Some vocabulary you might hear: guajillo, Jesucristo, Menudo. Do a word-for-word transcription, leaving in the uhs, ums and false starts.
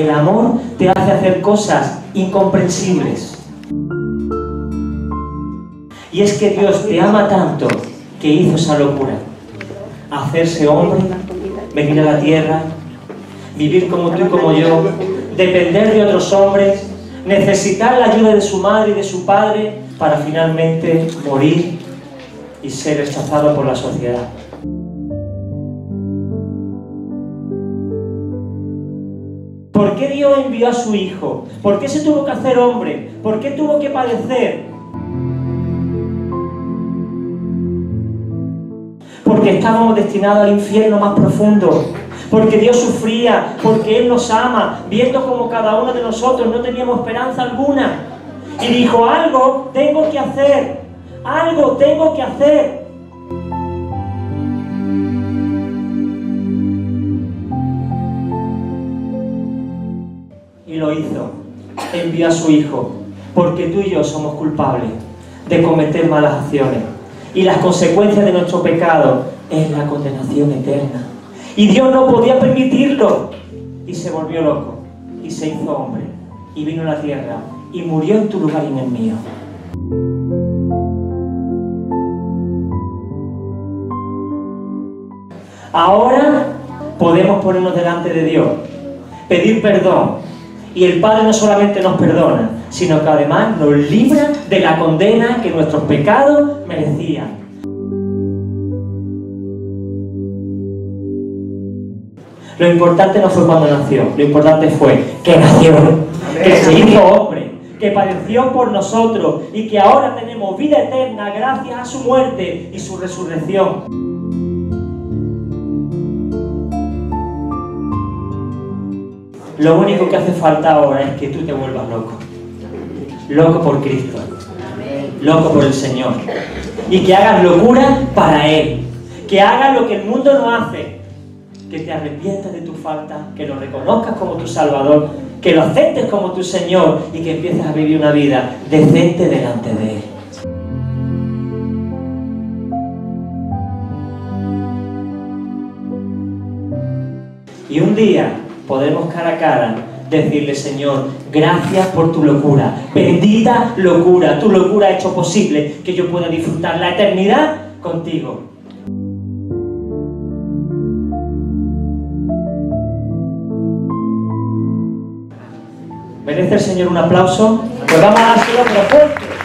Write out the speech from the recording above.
El amor te hace hacer cosas incomprensibles. Y es que Dios te ama tanto que hizo esa locura. Hacerse hombre, venir a la tierra, vivir como tú y como yo, depender de otros hombres, necesitar la ayuda de su madre y de su padre para finalmente morir y ser rechazado por la sociedad. ¿Por qué Dios envió a su Hijo? ¿Por qué se tuvo que hacer hombre? ¿Por qué tuvo que padecer? Porque estábamos destinados al infierno más profundo, porque Dios sufría, porque Él nos ama, viendo como cada uno de nosotros no teníamos esperanza alguna. Y dijo, algo tengo que hacer, algo tengo que hacer. Y lo hizo, envió a su Hijo, porque tú y yo somos culpables de cometer malas acciones. Y las consecuencias de nuestro pecado es la condenación eterna. Y Dios no podía permitirlo. Y se volvió loco. Y se hizo hombre. Y vino a la tierra. Y murió en tu lugar y en el mío. Ahora podemos ponernos delante de Dios. Pedir perdón. Y el Padre no solamente nos perdona, sino que además nos libra de la condena que nuestros pecados merecían. Lo importante no fue cuando nació, lo importante fue que nació, que se hizo hombre, que padeció por nosotros y que ahora tenemos vida eterna gracias a su muerte y su resurrección. Lo único que hace falta ahora es que tú te vuelvas loco. Loco por Cristo. Loco por el Señor. Y que hagas locura para Él. Que hagas lo que el mundo no hace. Que te arrepientas de tu falta, que lo reconozcas como tu Salvador, que lo aceptes como tu Señor y que empieces a vivir una vida decente delante de Él. Y un día podemos cara a cara decirle, Señor, gracias por tu locura, bendita locura, tu locura ha hecho posible que yo pueda disfrutar la eternidad contigo. ¿Merece el Señor un aplauso? Pues vamos a hacerlo, pero fuerte.